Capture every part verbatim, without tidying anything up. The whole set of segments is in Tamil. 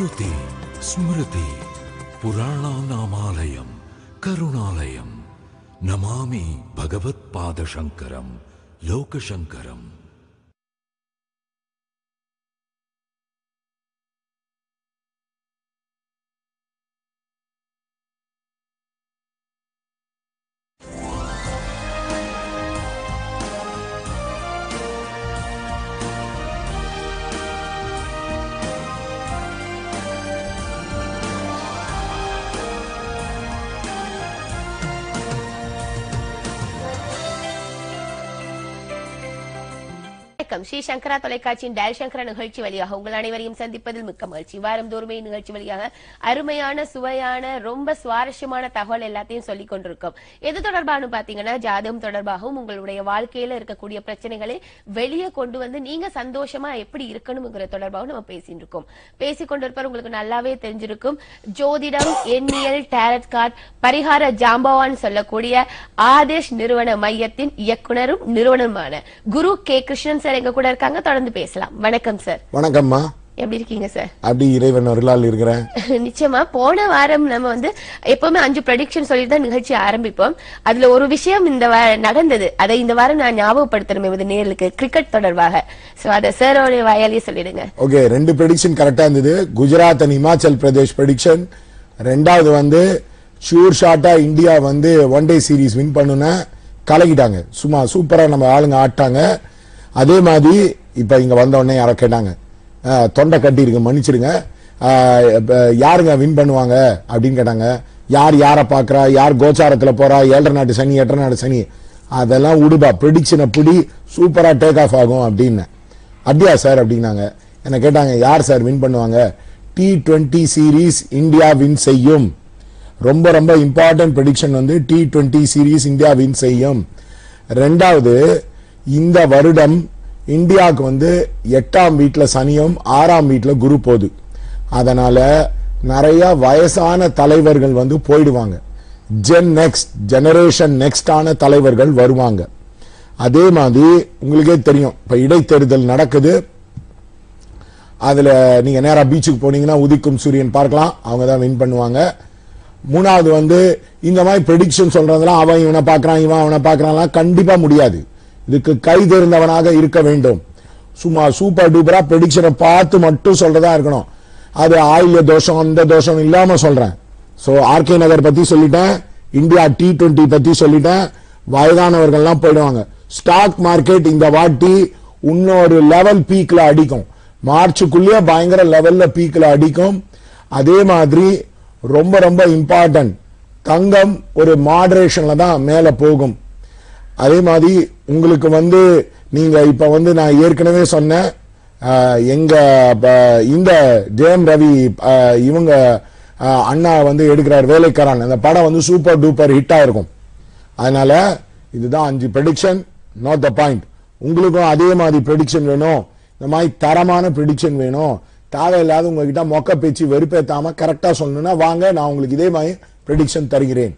श्रुति स्मृति पुराणानामालयं करुणालयं नमामि भगवत्पादशंकरं लोकशंकरं। श्री शंकरा தொலைக்காட்சியின் டயல் சங்கரா நிகழ்ச்சி வழியாக உங்கள் அனைவரையும் சந்திப்பதில் மிக்க மகிழ்ச்சி. வாரந்தோறுமே நிகழ்ச்சி வழியாக அருமையான சுவையான ரொம்ப சுவாரஸ்யமான தகவல் எல்லாத்தையும் சொல்லிக் கொண்டிருக்கோம். எது தொடர்பானு பாத்தீங்கன்னா ஜாதகம் தொடர்பாகவும் உங்களுடைய வாழ்க்கையில இருக்கக்கூடிய பிரச்சனைகளை வெளியே கொண்டு வந்து நீங்க சந்தோஷமா எப்படி இருக்கணும்ங்கற தொடர்பாகவும் நம்ம பேசிட்டு இருக்கோம். பேசிக்கொண்டிருப்பவர் உங்களுக்கு நல்லாவே தெரிஞ்சிருக்கும். ஜோதிடம், எண்ணியல், டாரட் கார்டு, பரிகார ஜாம்பவான் சொல்லக்கூடிய ஆதேஷ் நிறுவன மையத்தின் இயக்குனரும் நிறுவனருமான குரு கே கிருஷ்ணன் சார் கூட இருக்காங்க. தொடர்ந்து பேசலாம். வணக்கம் சார். வணக்கம்மா. எப்படி இருக்கீங்க சார்? அப்படி இறைவன் அருளால் இருக்கிறேன். நிச்சயமா போன வாரம் நம்ம வந்து எப்பவுமே அஞ்சு ப்ரெடிக்ஷன் சொல்லி தான் நிகழ்ச்சி ஆரம்பிப்போம். அதுல ஒரு விஷயம் இந்த நடந்தது, அதை இந்த வாரம் நான் ஞாபகப்படுத்தணும் நேருக்கு கிரிக்கெட் தொடர்பாக. சோ அத சாரோட வாயாலே சொல்லிடுங்க. ஓகே, ரெண்டு ப்ரெடிக்ஷன் கரெக்டா இருந்தது. Gujarat and Himachal Pradesh prediction. ரெண்டாவது வந்து ஷூர் ஷாட்டா இந்தியா வந்து ஒன் டே சீரீஸ் வின் பண்ணுனா கலக்கிட்டாங்க. சும்மா சூப்பரா நம்ம ஆளுங்க ஆட்டாங்க. அதே மாதிரி இப்போ இங்கே வந்தோடனே யாரோ கேட்டாங்க, தொண்டை கட்டி இருக்கு மன்னிச்சிருங்க, யாருங்க வின் பண்ணுவாங்க அப்படின்னு கேட்டாங்க. யார் யாரை பார்க்குறா, யார் கோச்சாரத்தில் போகிறா, ஏழரை நாட்டு சனி எட்டரை நாட்டு சனி அதெல்லாம் உடுபா, ப்ரெடிக்ஷனை பிடி சூப்பராக டேக் ஆஃப் ஆகும் அப்படின்னு. அப்படியா சார் அப்படின்னாங்க. என்னை கேட்டாங்க, யார் சார் வின் பண்ணுவாங்க? T twenty series India win செய்யும். ரொம்ப ரொம்ப இம்பார்ட்டன்ட் ப்ரெடிக்ஷன் வந்து T twenty series India win செய்யும். ரெண்டாவது, இந்த வருடம் இந்தியாவுக்கு வந்து எட்டாம் வீட்டில் சனியும் ஆறாம் வீட்டில் குரு போகுது. அதனால் நிறையா வயசான தலைவர்கள் வந்து போயிடுவாங்க. ஜென் நெக்ஸ்ட் ஜெனரேஷன் நெக்ஸ்டான தலைவர்கள் வருவாங்க. அதே மாதிரி உங்களுக்கே தெரியும், இப்போ இடைத்தேர்தல் நடக்குது. அதில் நீங்கள் நேராக பீச்சுக்கு போனீங்கன்னா உதிக்கும் சூரியன் பார்க்கலாம். அவங்க தான் வின் பண்ணுவாங்க. மூணாவது வந்து இந்த மாதிரி ப்ரெடிக்ஷன் சொல்கிறதெல்லாம் அவன் இவனை பார்க்குறான் இவன் அவனை பார்க்குறான்லாம் கண்டிப்பாக முடியாது. இதுக்கு கை தேர்ந்தவனாக இருக்க வேண்டும். சும்மா சூப்பர் டூப்பரா ப்ரெடிக்ஷனை பார்த்து மட்டும் சொல்றதா இருக்கணும். அது ஆயில்ய தோஷம் அந்த தோஷம் இல்லாம சொல்றேன். சோ ஆர்கே நகர் பத்தி சொல்லிட்டேன், இந்தியா டி டுவெண்ட்டி பத்தி சொல்லிட்டேன். வயதானவர்கள்லாம் போயிடுவாங்க. ஸ்டாக் மார்க்கெட் இந்த வாட்டி இன்னொரு லெவல் பீக்ல அடிக்கும். மார்ச்சுக்குள்ளேயே பயங்கர லெவல்ல பீக்ல அடிக்கும். அதே மாதிரி ரொம்ப ரொம்ப இம்பார்ட்டன்ட் தங்கம் ஒரு மாடரேஷன்ல தான் மேல போகும். அதே மாதிரி உங்களுக்கு வந்து நீங்கள் இப்போ வந்து நான் ஏற்கனவே சொன்னேன், எங்கள் இந்த ஜெயம் ரவி இவங்க அண்ணா வந்து எடுக்கிறார் வேலைக்காரன். அந்த படம் வந்து சூப்பர் டூப்பர் ஹிட்டாக இருக்கும். அதனால் இதுதான் அஞ்சு ப்ரெடிக்ஷன். Not the point. உங்களுக்கும் அதே மாதிரி ப்ரெடிக்ஷன் வேணும், இந்த மாதிரி தரமான ப்ரெடிக்ஷன் வேணும், தேவையில்லாத உங்ககிட்ட மொக்க பேச்சு வெறுப்பேற்றாமல் கரெக்டாக சொல்லணுன்னா வாங்க, நான் உங்களுக்கு இதே மாதிரி ப்ரெடிக்ஷன் தருகிறேன்.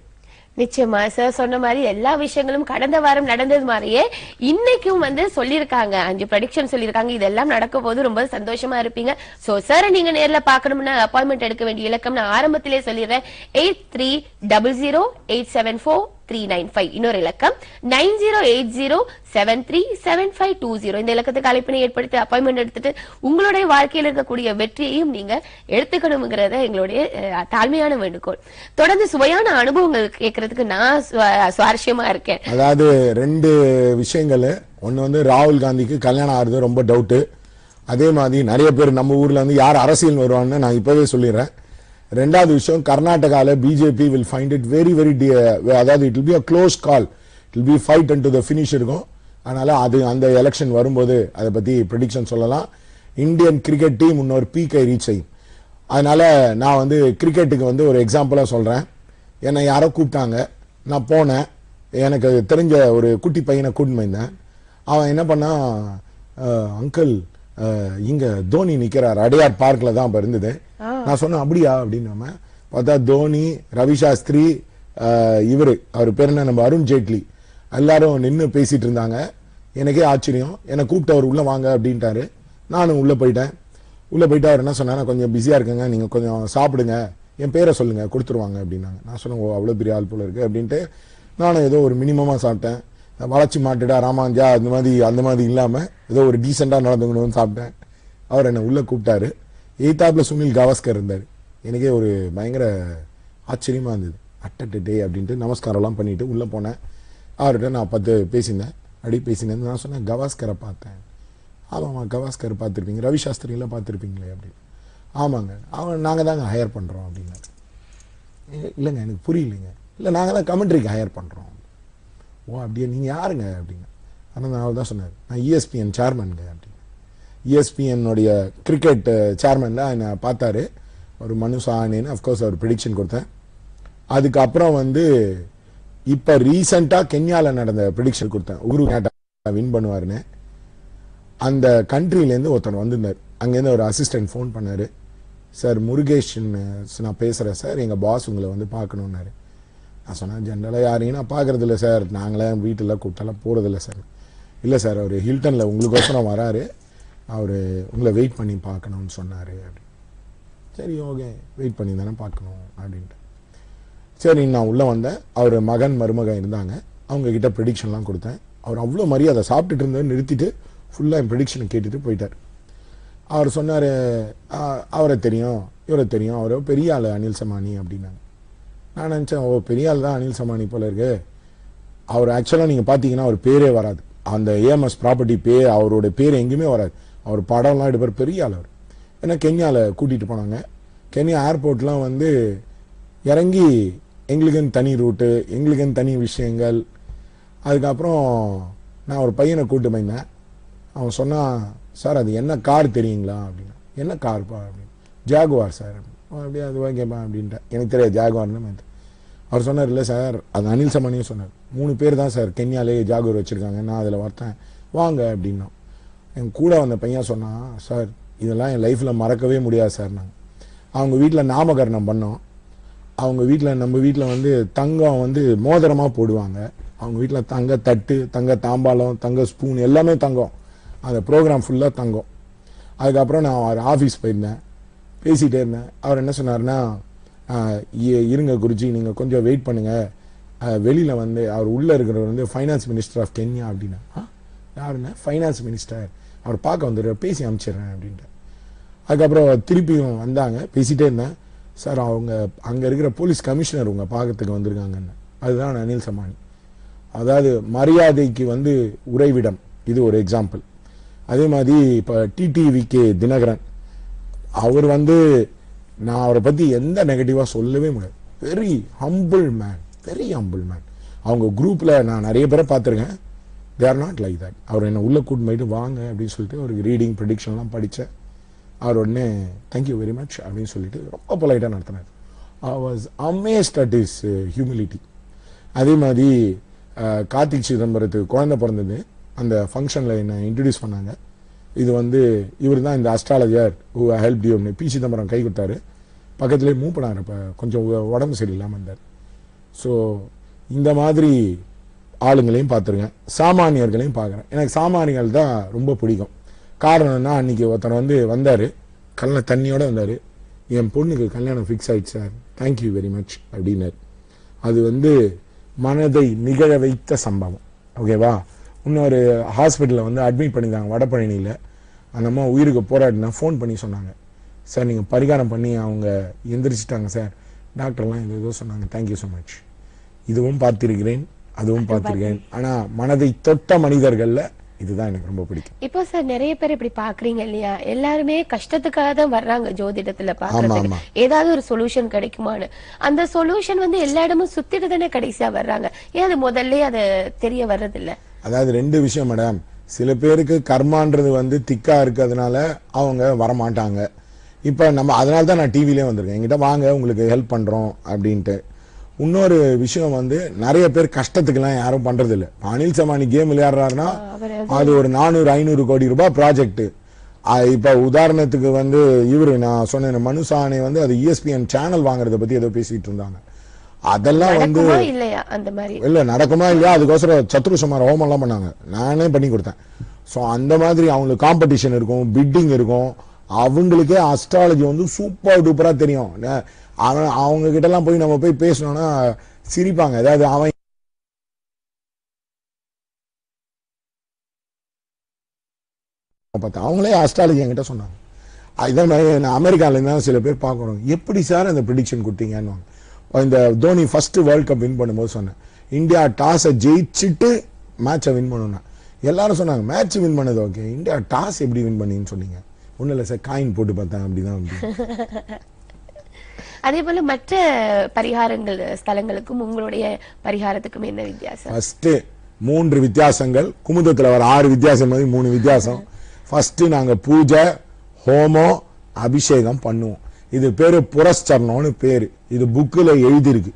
நிச்சயமா சார் சொன்ன மாதிரி எல்லா விஷயங்களும் கடந்த வாரம் நடந்தது மாதிரியே இன்னைக்கும் வந்து சொல்லியிருக்காங்க, அஞ்சு ப்ரெடிக்ஷன் சொல்லியிருக்காங்க. இதெல்லாம் நடக்க போது ரொம்ப சந்தோஷமா இருப்பீங்க. சோ சார் நீங்க நேர்ல பாக்கணும்னா அப்பாயின்மெண்ட் எடுக்க வேண்டிய இலக்கம் நான் ஆரம்பத்திலே சொல்லிடுறேன். Eight three double zero eight seven four three nine five இன்னொரு இலக்கம் nine zero eight zero seven three seven five two zero இந்த இலக்கத்துக்கு அழைப்பினை ஏற்படுத்தி அப்பாயின்மெண்ட் எடுத்துட்டு உங்களுடைய வாழ்க்கையில் இருக்கக்கூடிய வெற்றியையும் நீங்க எடுத்துக்கணுங்கிறத எங்களுடைய தாழ்மையான வேண்டுகோள். தொடர்ந்து சுவையான அனுபவங்கள் கேட்கறதுக்கு நான் சுவாரஸ்யமா இருக்கேன். அதாவது ரெண்டு விஷயங்கள். ஒன்னு வந்து ராகுல் காந்திக்கு கல்யாணம் ஆறுறது ரொம்ப டவுட்டு. அதே மாதிரி நிறைய பேர் நம்ம ஊர்ல வந்து யார் அரசியல் வருவான்னு நான் இப்பவே சொல்லிடுறேன். ரெண்டாவது விஷயம், கர்நாடகாவில் BJP will find it very very டி அதாவது it will be a close call, it will be fight and to the finish இருக்கும். அதனால் அது அந்த எலெக்ஷன் வரும்போது அதை பற்றி ப்ரெடிக்ஷன் சொல்லலாம். இந்தியன் கிரிக்கெட் டீம் இன்னொரு பீக்கை ரீச் செய்யும். அதனால் நான் வந்து கிரிக்கெட்டுக்கு வந்து ஒரு எக்ஸாம்பிளாக சொல்கிறேன். என்னை யாரோ கூப்பிட்டாங்க, நான் போனேன். எனக்கு தெரிஞ்ச ஒரு குட்டி பையனை கூட்டின்னு இருந்தேன். அவன் என்ன பண்ணான், அங்கிள் இங்கே தோனி நிற்கிறார் அடையார் பார்க்கில் தான் இப்போ இருந்தது. நான் சொன்னேன் அப்படியா அப்படின்னா, பார்த்தா தோனி, ரவிசாஸ்திரி, இவர் அவர் பேர் என்ன நம்ம அருண் ஜேட்லி எல்லாரும் நின்று பேசிட்டு இருந்தாங்க. எனக்கே ஆச்சரியம். என்னை கூப்பிட்டவர் உள்ளே வாங்க அப்படின்ட்டாரு. நானும் உள்ளே போயிட்டேன். உள்ளே போயிட்டு அவர் என்ன சொன்னார், நான் கொஞ்சம் பிஸியாக இருக்குங்க நீங்கள் கொஞ்சம் சாப்பிடுங்க என் பேரை சொல்லுங்கள் கொடுத்துருவாங்க அப்படின்னாங்க. நான் சொன்னேன் ஓ அவ்வளோ பெரிய ஆள் போல் இருக்குது அப்படின்ட்டு நானும் ஏதோ ஒரு மினிமமாக சாப்பிட்டேன். வளர்ச்சி மாட்டுடா ராமாஞ்சா அந்த மாதிரி அந்த மாதிரி இல்லாமல் ஏதோ ஒரு டீசெண்டாக நடந்துக்கணும்னு சாப்பிட்டேன். அவர் என்னை உள்ளே கூப்பிட்டாரு. எய்தாப்பில் சுனில் கவாஸ்கர் இருந்தார். எனக்கே ஒரு பயங்கர ஆச்சரியமாக இருந்தது. அட்டட் டே அப்படின்ட்டு நமஸ்காரம்லாம் பண்ணிவிட்டு உள்ளே போனேன். அவர்கிட்ட நான் பார்த்து பேசினேன். அப்படி பேசினேன் நான் சொன்னேன் கவாஸ்கரை பார்த்தேன். ஆமாம்மா கவாஸ்கர் பார்த்துருப்பீங்க, ரவி சாஸ்திரியெலாம் பார்த்துருப்பீங்களே அப்படின்னு. ஆமாங்க அவன் நாங்கள் தாங்க ஹையர் பண்ணுறோம் அப்படின்னாரு. இல்லைங்க எனக்கு புரியலைங்க. இல்லை நாங்கள் தான் கமெண்ட்ரிக்கு ஹையர் பண்ணுறோம். ஓ அப்படியே நீங்கள் யாருங்க அப்படின்னா. ஆனால் நான் அவர் தான் சொன்னார் நான் இஎஸ்பிஎன் சேர்மனுங்க அப்படின்னு. இஎஸ்பிஎன்னுடைய கிரிக்கெட் சேர்மன் தான் என்னை பார்த்தாரு ஒரு மனு சாஹானேன்னு. அஃப்கோர்ஸ் அவர் ப்ரிடிக்ஷன் கொடுத்தேன். அதுக்கப்புறம் வந்து இப்போ ரீசெண்டாக கென்யாவில் நடந்த ப்ரிடிக்ஷன் கொடுத்தேன் உரு நேட்டா வின் பண்ணுவார்னு. அந்த கண்ட்ரிலேருந்து ஒருத்தர் வந்திருந்தார். அங்கேருந்து ஒரு அசிஸ்டன்ட் ஃபோன் பண்ணார். சார் முருகேஷ்ன்னு நான் பேசுகிறேன் சார், எங்கள் பாஸ் உங்களை வந்து பார்க்கணுன்னாரு. நான் சொன்னேன் ஜென்ரலாக யாரையும் நான் பார்க்குறதில்ல சார், நாங்களாம் வீட்டில் கூப்பிட்டாலாம் போகிறதில்ல சார். இல்லை சார் அவர் ஹில்டனில் உங்களுக்கோசரம் வராரு, அவர் உங்களை வெயிட் பண்ணி பார்க்கணும்னு சொன்னார் அப்படின்னு. சரி ஓகே வெயிட் பண்ணி தானே பார்க்கணும் அப்படின்ட்டு. சரி நான் உள்ளே வந்தேன். அவர் மகன் மருமகன் இருந்தாங்க. அவங்கக்கிட்ட ப்ரெடிக்ஷன்லாம் கொடுத்தேன். அவர் அவ்வளோ மரியாதை சாப்பிட்டுட்டு இருந்தது நிறுத்திட்டு ஃபுல்லாக என் ப்ரெடிக்ஷனை கேட்டுட்டு போயிட்டார். அவர் சொன்னார் அவரை தெரியும் இவரை தெரியும், அவரை பெரிய ஆள் அனில் சமானி அப்படின்னாங்க. நான் நினச்சேன் ஓ பெரிய ஆள் தான் அனில் சமானி போல இருக்கு. அவர் ஆக்சுவலாக நீங்கள் பார்த்தீங்கன்னா அவர் பேரே வராது, அந்த ஏஎம்எஸ் ப்ராப்பர்ட்டி பே அவரோட பேர் எங்கேயுமே வராது. அவர் படம்லாம் எடுப்பார், பெரிய ஆள் அவர். ஏன்னா கென்யாவில் கூட்டிகிட்டு போனாங்க. கென்யா ஏர்போர்ட்லாம் வந்து இறங்கி எங்களுக்குன்னு தனி ரூட்டு எங்களுக்குன்னு தனி விஷயங்கள். அதுக்கப்புறம் நான் ஒரு பையனை கூட்டு போயிருந்தேன். அவன் சொன்னான் சார் அது என்ன கார் தெரியுங்களா அப்படின்னா. என்ன கார்ப்பா அப்படின்னு. ஜாகுவார் சார் அப்படியே அது வாங்கப்பா அப்படின்ட்டு. எனக்கு தெரியாது ஜாகுவார்னு. அவர் சொன்னார் இல்லை சார் அது அனில் சமானியும் சொன்னார், மூணு பேர் தான் சார் கென்யாலே ஜாகுவார் வச்சுருக்காங்க, நான் அதில் வரத்தேன் வாங்க அப்படின்னா. என் கூட வந்த பையன் சொன்னான் சார் இதெல்லாம் என் லைஃப்பில் மறக்கவே முடியாது சார். நாங்கள் அவங்க வீட்டில் நாமகரணம் பண்ணோம். அவங்க வீட்டில் நம்ம வீட்டில் வந்து தங்கம் வந்து மோதிரமாக போடுவாங்க. அவங்க வீட்டில் தங்க தட்டு தங்க தாம்பாளம் தங்க ஸ்பூன் எல்லாமே தங்கம். அந்த ப்ரோக்ராம் ஃபுல்லாக தங்கம். அதுக்கப்புறம் நான் அவர் ஆஃபீஸ் போயிருந்தேன். பேசிகிட்டே இருந்தேன். அவர் என்ன சொன்னார்னா இருங்க குருஜி நீங்கள் கொஞ்சம் வெயிட் பண்ணுங்கள், வெளியில் வந்து அவர் உள்ளே இருக்கிறவர் வந்து ஃபைனான்ஸ் மினிஸ்டர் ஆஃப் கென்யா அப்படின்னா. யாருன்னா ஃபைனான்ஸ் மினிஸ்டர், அவர் பார்க்க வந்துடுற பேசி அனுப்பிச்சிடுறேன் அப்படின்ட்டு. அதுக்கப்புறம் திருப்பியும் வந்தாங்க. பேசிகிட்டே இருந்தேன். சார் அவங்க அங்கே இருக்கிற போலீஸ் கமிஷனர் உங்கள் பார்க்கறதுக்கு வந்திருக்காங்கன்னு. அதுதான் அனில் சமானி. அதாவது மரியாதைக்கு வந்து உறைவிடம், இது ஒரு எக்ஸாம்பிள். அதே மாதிரி இப்போ டிடிவிகே தினகரன் அவர் வந்து நான் அவரை பற்றி எந்த நெகட்டிவாக சொல்லவே முடியாது. Very humble man, very humble man. அவங்க குரூப்பில் நான் நிறைய பேரை பார்த்துருக்கேன். They are not like that. அவர் என்னை உள்ளே கூட்டு போயிட்டு வாங்க அப்படின்னு சொல்லிட்டு அவருக்கு ரீடிங் ப்ரெடிக்ஷன்லாம் படித்தேன். அவர் உடனே தேங்க்யூ வெரி மச் அப்படின்னு சொல்லிட்டு ரொம்ப பொலைட்டாக நடத்தினார். I was amazed at his humility. அதே மாதிரி கார்த்திக் சிதம்பரத்துக்கு குழந்தை பிறந்தது. அந்த ஃபங்க்ஷனில் என்னை இன்ட்ரடியூஸ் பண்ணாங்க. இது வந்து இவர் தான் இந்த அஸ்ட்ராலஜர் ஹூ ஹெல்ப் யூ அப்படின்னு. பி சிதம்பரம் கை கொடுத்தாரு. பக்கத்துலேயே மூவ் பண்ணார். இப்போ கொஞ்சம் உடம்பு சரியில்லாமல் இருந்தார். ஸோ இந்த மாதிரி ஆளுங்களையும் பார்த்துருக்கேன், சாமானியர்களையும் பார்க்குறேன். எனக்கு சாமானியர்கள் தான் ரொம்ப பிடிக்கும். காரணம்னா அன்றைக்கி ஒருத்தர் வந்து வந்தார், கல்ல தண்ணியோடு வந்தார். என் பொண்ணுக்கு கல்யாணம் ஃபிக்ஸ் ஆகிடுச்சு சார், தேங்க்யூ வெரி மச் அப்படின்னாரு. அது வந்து மனதை நிகழ வைத்த சம்பவம். ஓகேவா. இன்னொரு ஹாஸ்பிட்டலில் வந்து அட்மிட் பண்ணியிருந்தாங்க வடபழனியில். அந்த அம்மா உயிருக்கு போராடினா ஃபோன் பண்ணி சொன்னாங்க சார் நீங்கள் பரிகாரம் பண்ணி அவங்க எந்திரிச்சிட்டாங்க சார், டாக்டர்லாம் இது ஏதோ சொன்னாங்க, தேங்க்யூ ஸோ மச். இதுவும் பார்த்துருக்கிறேன் அதுவும் பார்த்துருக்கேன். ஆனால் மனதை தொட்ட மனிதர்களில் இதுதான் எனக்கு ரொம்ப பிடிக்கும். இப்போ சார் நிறைய பேர் இப்படி பாக்குறீங்க இல்லையா, எல்லாருமே கஷ்டத்துக்காக தான் வர்றாங்க ஜோதிடத்துல பாக்குறதுக்கு, ஏதாவது ஒரு சொல்யூஷன் கிடைக்குமான்னு. அந்த சொல்யூஷன் வந்து எல்லா இடமும் சுத்திட்டு தானே கடைசியா வர்றாங்க. ஏன் அது முதல்ல அது தெரிய வர்றது இல்ல? அதாவது ரெண்டு விஷயம் மேடம். சில பேருக்கு கர்மான்றது வந்து திக்கா இருக்கிறதுனால அவங்க வரமாட்டாங்க. இப்ப நம்ம அதனால தான் நான் டிவிலே வந்திருக்கேன், என்கிட்ட வாங்க உங்களுக்கு ஹெல்ப் பண்றோம் அப்படின்ட்டு. இன்னொரு விஷயம் வந்து நிறைய பேர் கஷ்டத்துக்குலாம் யாரும் பண்றது இல்லை. அனில் சமானி கேம் விளையாடுறாருன்னா அது ஒரு நானூறு ஐநூறு கோடி ரூபாய் ப்ராஜெக்ட். இப்போ உதாரணத்துக்கு வந்து இவரு நான் சொன்ன மனு சாஹானே வந்து அது இஎஸ்பிஎன் சேனல் வாங்குறத பத்தி ஏதோ பேசிட்டு இருந்தாங்க. அதெல்லாம் வந்து இல்ல நடக்குமா இல்லையா, அதுக்கோசரம் சத்ருசமார் ஹோமம் எல்லாம் பண்ணாங்க, நானே பண்ணி கொடுத்தேன். ஸோ அந்த மாதிரி அவங்களுக்கு காம்படிஷன் இருக்கும், பிட்டிங் இருக்கும், அவங்களுக்கு அஸ்ட்ராலஜி வந்து சூப்பர் டூப்பரா தெரியும். அவங்க கிட்ட எல்லாம் போய் நம்ம போய் பேசணும்னா சிரிப்பாங்க. அதாவது அவன் பார்த்தா அவங்களே அஸ்ட்ராலஜி என்கிட்ட சொன்னாங்க. இதான் நான் அமெரிக்கால இருந்தாலும் சில பேர் பார்க்கணும், எப்படி சார் அந்த ப்ரெடிக்ஷன் கொடுத்தீங்கன்னு. இந்த Dhoni first world cup win பண்ணும்போது சொன்னேன், இந்தியா டாஸை ஜெயிச்சுட்டு மேட்சை வின் பண்ணணும். எல்லாரும் சொன்னாங்க மேட்ச் வின் பண்ணது ஓகே, இந்தியா டாஸ் எப்படி வின் பண்ணீங்கன்னு சொன்னீங்க. ஒன்றும் இல்லை சார், காயின் போட்டு பார்த்தேன் அப்படிதான். அதே போல மற்ற பரிகாரங்கள் ஸ்தலங்களுக்கும் உங்களுடைய பரிகாரத்துக்கும் என்ன வித்தியாசம்? ஃபர்ஸ்ட் மூன்று வித்தியாசங்கள், குமுதத்தில் வர ஆறு வித்தியாசம் மாதிரி மூணு வித்தியாசம். ஃபர்ஸ்ட் நாங்கள் பூஜை, ஹோமம், அபிஷேகம் பண்ணுவோம். இது பேர் புரஸ்சரணம்னு பேர். இது புக்கில் எழுதியிருக்கு.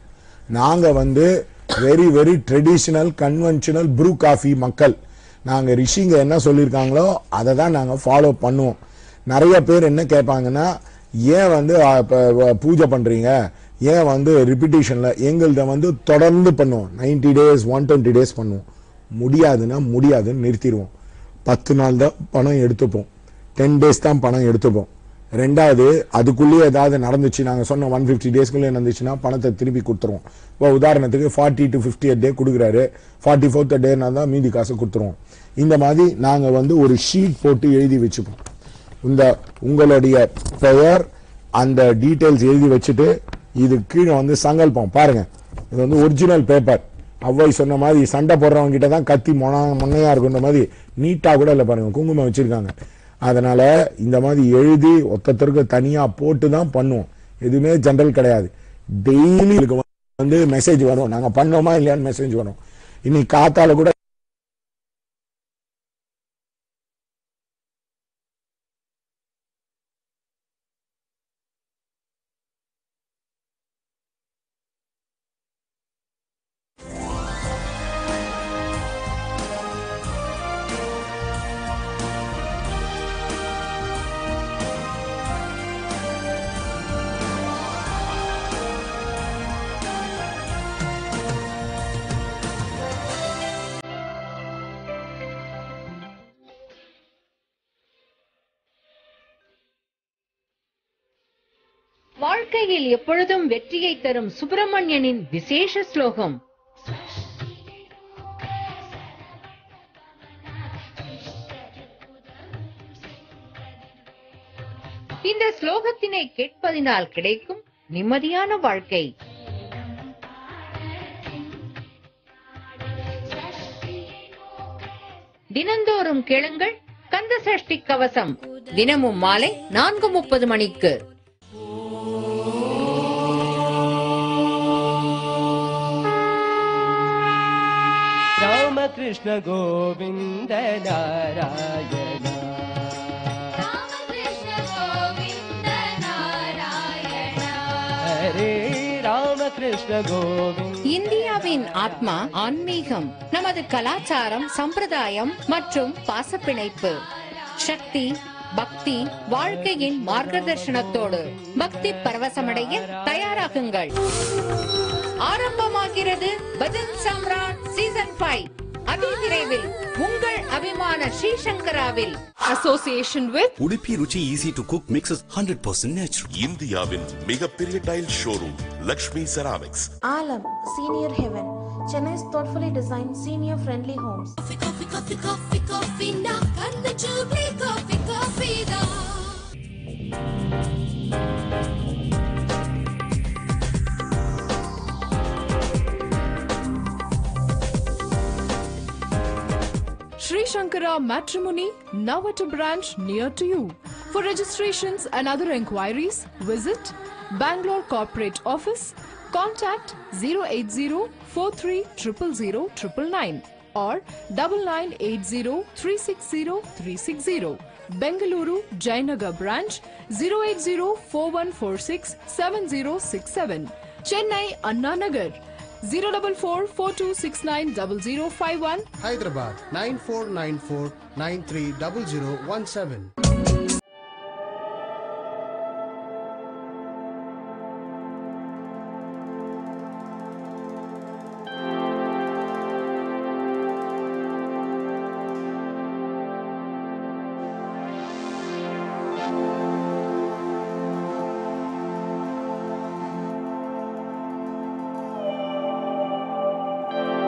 நாங்கள் வந்து very very traditional conventional Bru coffee மக்கள். நாங்கள் ரிஷிங்க என்ன சொல்லியிருக்காங்களோ அதை தான் நாங்கள் ஃபாலோ பண்ணுவோம். நிறைய பேர் என்ன கேட்பாங்கன்னா, ஏன் வந்து பூஜை பண்ணுறீங்க, ஏன் வந்து ரிப்பிட்டேஷனில்? எங்கள்கிட்ட வந்து தொடர்ந்து பண்ணுவோம். Ninety days one twenty days பண்ணுவோம். முடியாதுன்னா முடியாதுன்னு நிறுத்திடுவோம். பத்து நாள் தான் பணம் எடுத்துப்போம், டென் டேஸ் தான் பணம் எடுத்துப்போம். ரெண்டாவது, அதுக்குள்ளேயே ஏதாவது நடந்துச்சு, நாங்கள் சொன்ன ஒன் ஃபிஃப்டி டேஸ்க்குள்ளே நடந்துச்சுன்னா பணத்தை திருப்பி கொடுத்துருவோம். இப்போ உதாரணத்துக்கு ஃபார்ட்டி டு ஃபிஃப்டி டே கொடுக்குறாரு, ஃபார்ட்டி ஃபோர்த் டேனா தான் மீதி காசை கொடுத்துருவோம். இந்த மாதிரி நாங்கள் வந்து ஒரு ஷீட் போட்டு எழுதி வச்சுப்போம். இந்த உங்களுடைய பெயர் அந்த டீட்டெயில்ஸ் எழுதி வச்சுட்டு இது கீழே வந்து சங்கல்பம் பாருங்கள். இது வந்து ஒரிஜினல் பேப்பர். அவ்வை சொன்ன மாதிரி சண்டை போடுறவங்ககிட்ட தான் கத்தி மொனா மொன்னையாக இருக்குன்ற மாதிரி நீட்டாக கூட இல்லை பாருங்கள், குங்குமம் வச்சுருக்காங்க. அதனால் இந்த மாதிரி எழுதி ஒத்தத்திற்கு தனியாக போட்டு தான் பண்ணுவோம். எதுவுமே ஜென்ரல் கிடையாது. டெய்லி வந்து மெசேஜ் வரும், நாங்கள் பண்ணோமா இல்லையான்னு மெசேஜ் வரும். இன்னைக்கு காத்தால கூட வாழ்க்கையில் எப்பொழுதும் வெற்றியை தரும் சுப்பிரமணியனின் விசேஷ ஸ்லோகம். இந்த ஸ்லோகத்தினை கேட்பதினால் கிடைக்கும் நிம்மதியான வாழ்க்கை. தினந்தோறும் கேளுங்கள் கந்த சஷ்டி கவசம், தினமும் மாலை நான்கு முப்பது மணிக்கு. கிருஷ்ண கோவிந்த நாராயணா, ராமகிருஷ்ண கோவிந்த நாராயணா, ஹரே ராமகிருஷ்ண கோவிந்த. இந்தியாவின் ஆத்மா ஆன்மீகம், நமது கலாச்சாரம், சம்பிரதாயம் மற்றும் பாசப்பிணைப்பு, சக்தி, பக்தி, வாழ்க்கையின் மார்க்கதர்சனத்தோடு பக்தி பரவசமடைய தயாராகுங்கள். ஆரம்பமாகிறது பஜன் சாம்ராட் சீசன் ஐந்து. உங்கள் அபிமான ஸ்ரீசங்கராவில் association with Udupi Ruchi. Easy to cook mixes hundred percent natural. இந்தியாவின் மிகப்பெரிய tile showroom Lakshmi ceramics. Alam senior haven, Chennai's thoughtfully designed senior friendly homes. Coffee, coffee, coffee, coffee, now and the Jubilee coffee, coffee now. Sri Shankara Matrimony, now at a branch near to you. For registrations and other enquiries, visit Bangalore Corporate Office. Contact zero eight zero four three zero zero zero nine nine nine or nine nine eight zero three six zero three six zero. Bengaluru Jayanagar branch zero eight zero four one four six seven zero six seven. Chennai Annanagar zero four four four two six nine zero zero five one. Hyderabad nine four nine four nine three zero zero one seven.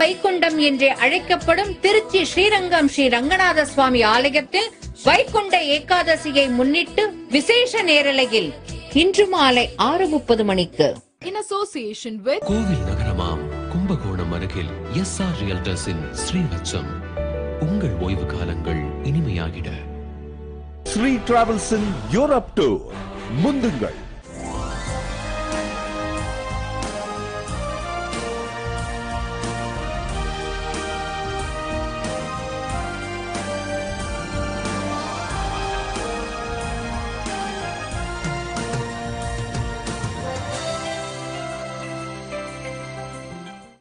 Vaikuntham என்று அழைக்கப்படும் திருச்சி ஸ்ரீரங்கம் ஸ்ரீ ரங்கநாத சுவாமி ஆலயத்தில் வைகுண்ட ஏகாதசியை முன்னிட்டு விசேஷ நேரலையில் இன்று மாலை ஆறு முப்பது மணிக்கு இன் அசோசியேஷன் வித் கோவில் நகரமாம் கும்பகோணம் அருகில் எஸ்ஆர் ரியல்டர்ஸின் ஸ்ரீவச்சம் உங்கள் ஓய்வு காலங்கள் இனிமையாகிட Sri travels in Europe tour முந்துங்கள்.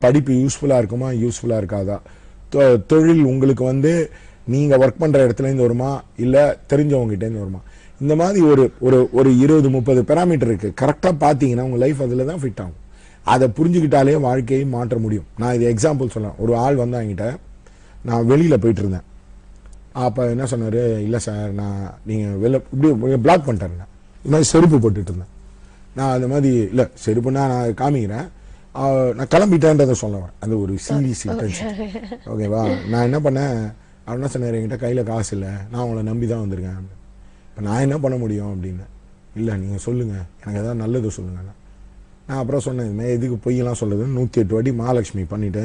படிப்பு யூஸ்ஃபுல்லாக இருக்குமா யூஸ்ஃபுல்லாக இருக்காதா, தொழில் உங்களுக்கு வந்து நீங்கள் ஒர்க் பண்ணுற இடத்துலேருந்து வருமா இல்லை தெரிஞ்சவங்ககிட்டேருந்து வருமா, இந்த மாதிரி ஒரு ஒரு ஒரு இருபது முப்பது பேராமீட்டர் இருக்குது. கரெக்டாக பார்த்தீங்கன்னா உங்கள் லைஃப் அதில் தான் ஃபிட் ஆகும். அதை புரிஞ்சுக்கிட்டாலே வாழ்க்கையை மாற்ற முடியும். நான் இது எக்ஸாம்பிள் சொல்லலாம். ஒரு ஆள் வந்து என்கிட்ட, நான் வெளியில் போயிட்டுருந்தேன். அப்போ என்ன சொன்னார், இல்லை சார் நான் நீங்கள் வெளில இப்படி பிளாக் பண்ணிட்டேன், இது மாதிரி செருப்பு போட்டுகிட்டு இருந்தேன். நான் அந்த மாதிரி இல்லை செருப்புன்னா நான் காமிக்கிறேன், நான் கிளம்பிட்டேன்றதை சொல்லுவேன். அந்த ஒரு சீரியஸ் இன்டென்ஷன் ஓகேவா. நான் என்ன பண்ணேன் அப்படின்னா சொன்னேன், என்கிட்ட கையில் காசு இல்லை, நான் உங்களை நம்பி தான் வந்திருக்கேன். இப்போ நான் என்ன பண்ண முடியும் அப்படின்னு, இல்லை நீங்கள் சொல்லுங்கள் எனக்கு எதாவது நல்லது சொல்லுங்கண்ணா. நான் அப்புறம் சொன்னேன், இதுமாதிரி எதுக்கு பொய்யெல்லாம் சொல்லுதுன்னு நூற்றி எட்டு வாட்டி மகாலட்சுமி பண்ணிவிட்டு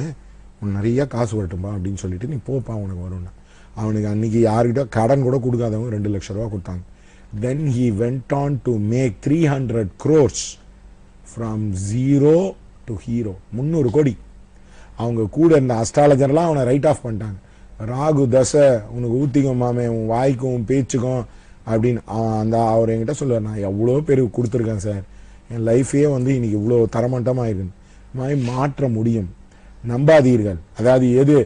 உன் நிறையா காசு வரட்டும்பா அப்படின்னு சொல்லிட்டு நீ போப்பா உனக்கு வரும்னா. அவனுக்கு அன்றைக்கி யாருக்கிட்ட கடன் கூட கொடுக்காதவங்க ரெண்டு லட்ச ரூபா கொடுத்தாங்க. Then he went on to make three hundred crores from zero to hero. முந்நூறு கோடி. அவங்க கூட இருந்த அஸ்ட்ராலஜர்லாம் அவனை ரைட் ஆஃப் பண்ணிட்டாங்க. ராகு தசை உனக்கு ஊற்றிக்கும் மாமே, உன் வாய்க்கும் பேச்சுக்கும் அப்படின்னு. அந்த அவர் என்கிட்ட சொல்லுவார், நான் எவ்வளோ பேர் கொடுத்துருக்கேன் சார், என் லைஃபே வந்து இன்றைக்கி இவ்வளோ தரமட்டமாக இருக்குது. மாதிரி மாற்ற முடியும். நம்பாதீர்கள். அதாவது எது,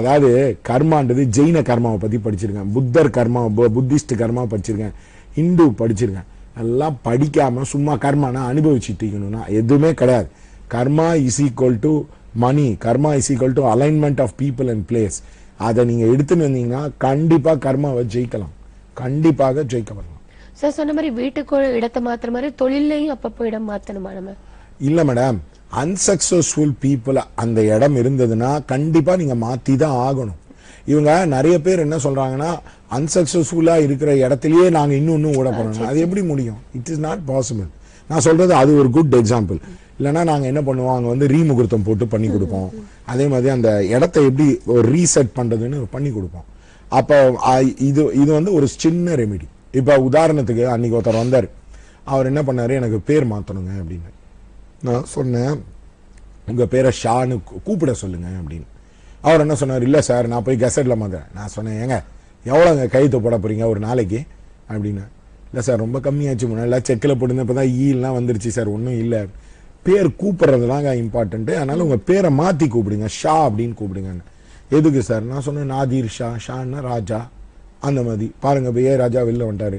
அதாவது கர்மான்றது ஜெயின கர்மாவை பற்றி படிச்சிருக்கேன், புத்தர் கர்மா, புத்திஸ்ட் கர்மாவை படிச்சிருக்கேன், ஹிந்து படிச்சிருக்கேன். எல்லாம் படிக்காமல் சும்மா கர்மானா அனுபவிச்சுட்டிக்கணும்னா எதுவுமே கிடையாது. Karma is equal to money, karma is equal to alignment of people and place. அதை நீங்கள் எடுத்துன்னு வந்தீங்கன்னா கண்டிப்பாக கர்மாவை ஜெயிக்கலாம், கண்டிப்பாக ஜெயிக்க வரலாம். சார் சொன்ன மாதிரி வீட்டுக்கு இடத்தை மாற்றுற மாதிரி தொழிலையும் அப்பப்போ இடம் மாற்றணுமா நம்ம? இல்லை மேடம், அன்சக்சஸ்ஃபுல் பீப்புள் அந்த இடம் இருந்ததுன்னா கண்டிப்பாக நீங்கள் மாற்றி தான் ஆகணும். இவங்க நிறைய பேர் என்ன சொல்கிறாங்கன்னா, அன்சக்ஸஸ்ஃபுல்லாக இருக்கிற இடத்துலையே நாங்கள் இன்னும் இன்னும் ஓட போகிறோம். அது எப்படி முடியும்? It is not possible. நான் சொல்கிறது அது ஒரு குட் எக்ஸாம்பிள். இல்லைனா நாங்கள் என்ன பண்ணுவோம், அங்கே வந்து ரீமுகூர்த்தம் போட்டு பண்ணி கொடுப்போம். அதே மாதிரி அந்த இடத்த எப்படி ஒரு ரீசெட் பண்ணுறதுன்னு பண்ணி கொடுப்போம். அப்போ இது இது வந்து ஒரு சின்ன ரெமிடி. இப்போ உதாரணத்துக்கு அன்றைக்கி ஒருத்தர் வந்தார். அவர் என்ன பண்ணார், எனக்கு பேர் மாற்றணுங்க அப்படின்னு. நான் சொன்னேன், உங்கள் பேரை ஷான்னு கூப்பிட சொல்லுங்கள் அப்படின்னு. அவர் என்ன சொன்னார், இல்லை சார் நான் போய் கெசட்டில் மாற்றுறேன். நான் சொன்னேன், ஏங்க எவ்வளோங்க கைத்து போட போகிறீங்க ஒரு நாளைக்கு அப்படின்னு. இல்லை சார் ரொம்ப கம்மியாச்சு, முன்னாடி செக்கில் போட்டுருந்தேன், இப்போ தான் ஈலாம் வந்துருச்சு சார், ஒன்றும் இல்லை. பேர் கூப்பிட்றதுலாங்க இம்பார்ட்டண்ட்டு, அதனால் உங்கள் பேரை மாற்றி கூப்பிடுங்க, ஷா அப்படின்னு கூப்பிடுங்கன்னு. எதுக்கு சார்? நான் சொன்னேன், நாதீர் ஷா, ஷான்னா ராஜா, அந்த மாதிரி பாருங்கள் இப்போ ஏ ராஜா வெளில வந்துட்டார்.